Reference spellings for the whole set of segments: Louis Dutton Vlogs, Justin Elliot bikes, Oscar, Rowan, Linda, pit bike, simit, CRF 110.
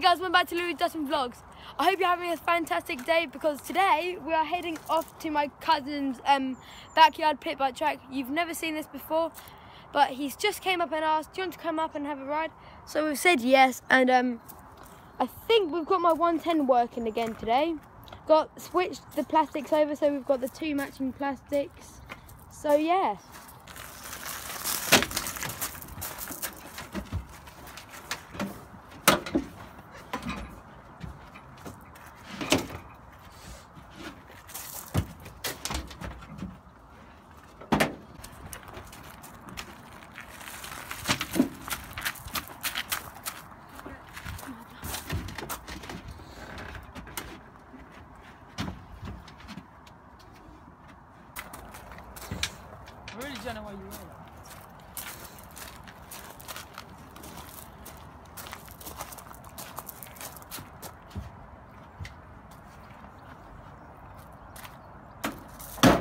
Hey guys, welcome back to Louis Dutton Vlogs. I hope you're having a fantastic day because today we are heading off to my cousin's backyard pit bike track. You've never seen this before, but he's just came up and asked, do you want to come up and have a ride? So we've said yes, and I think we've got my 110 working again today. Got switched the plastics over, so we've got the two matching plastics. So yeah. I really don't know why you wear that.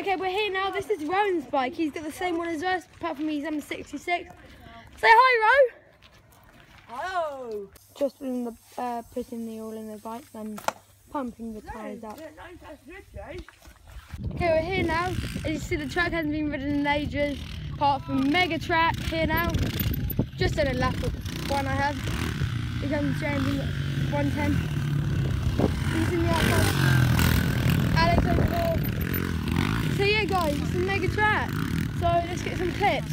Okay, we're here now. This is Rowan's bike. He's got the same one as us, apart from he's M66. Say hi, Row. Hello. Justin putting the oil in the bike and pumping the tyres up. Okay, we're here now. As you see, the track hasn't been ridden in ages, apart from mega track here now. Just done a lap of one I had. He's on the changing 110. He's in the outside. Alex over there. So yeah, guys, it's a mega track. So let's get some clips.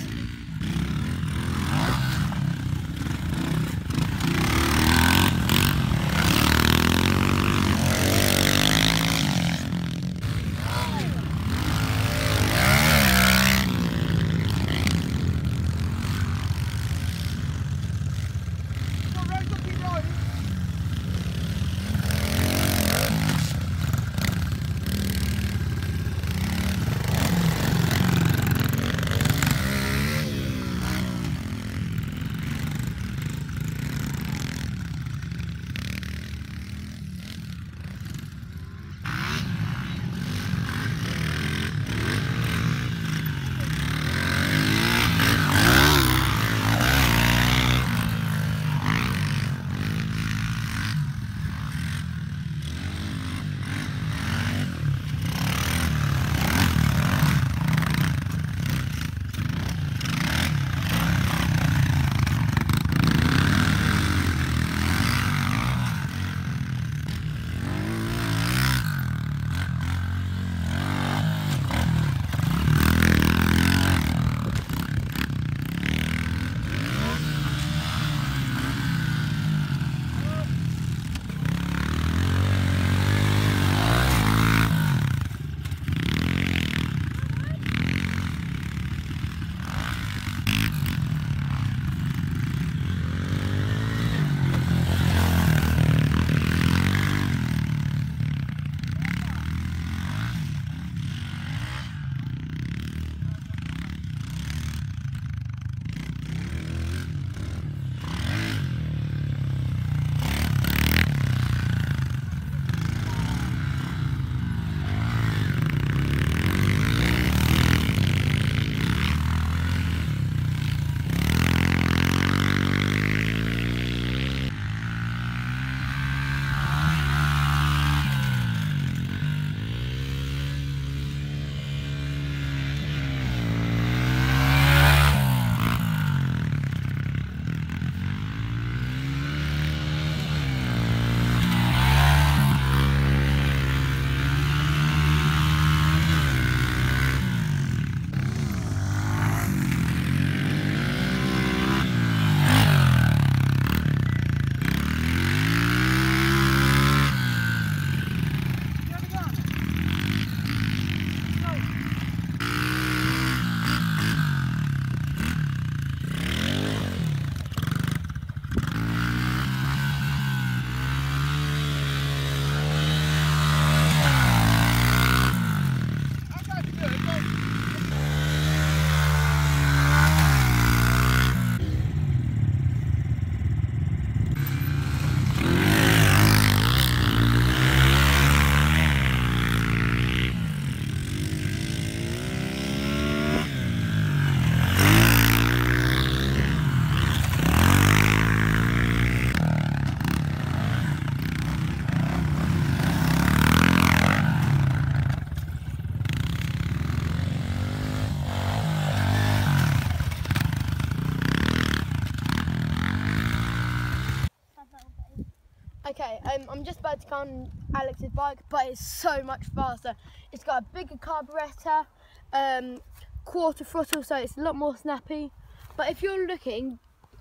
I'm just about to go on Alex's bike, but it's so much faster. It's got a bigger carburettor, quarter throttle, so it's a lot more snappy. But if you're looking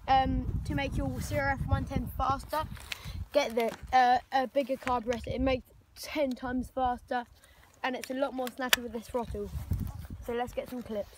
to make your CRF 110 faster, get the a bigger carburettor. It makes 10 times faster, and it's a lot more snappy with this throttle. So let's get some clips.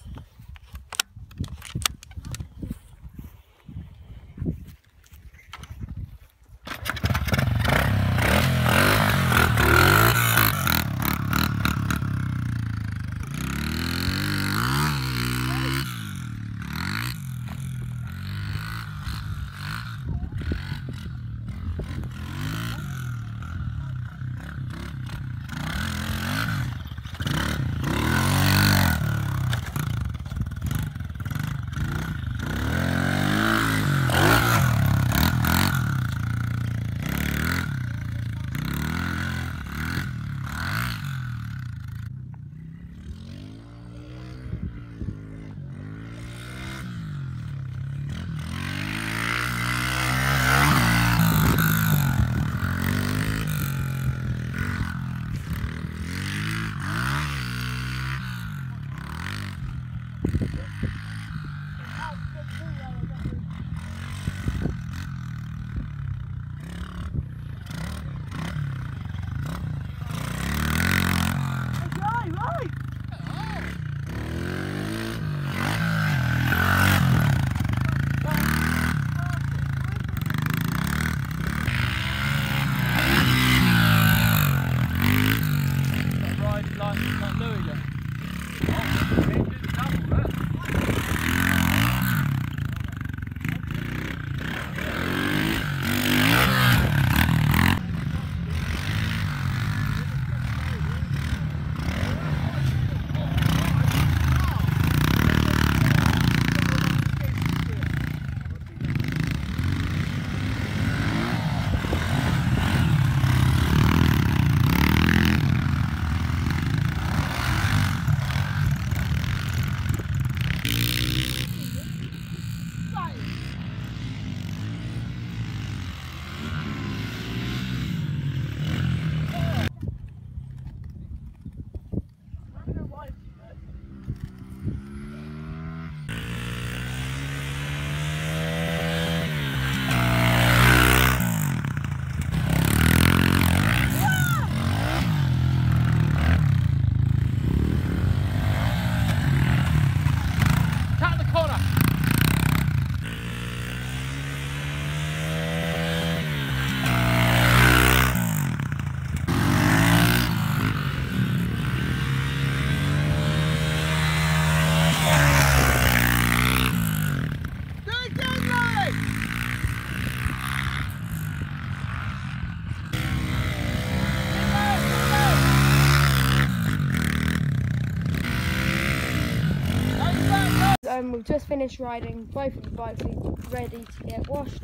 We've just finished riding, both of the bikes are ready to get washed,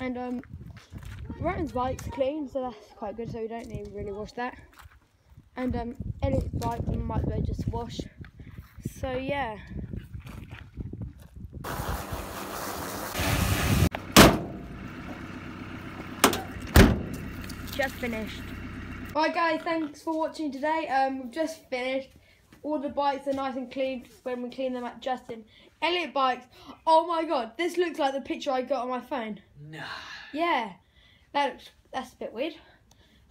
and Rowan's bike's clean, so that's quite good, so we don't need to really wash that. And Elliot's bike we might as well just wash, so yeah. Just finished. Alright guys, thanks for watching today. We've just finished. All the bikes are nice and clean when we clean them at Justin Elliot bikes. Oh my god, this looks like the picture I got on my phone. No. Yeah, that's a bit weird.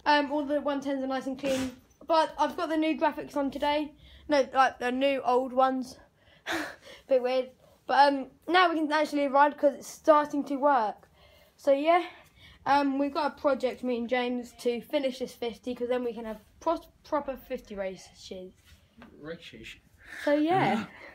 All the 110s are nice and clean, but I've got the new graphics on today. No, like the new old ones. Bit weird, but now we can actually ride because it's starting to work. So yeah, we've got a project, me and James, to finish this 50 because then we can have proper 50 races. So yeah.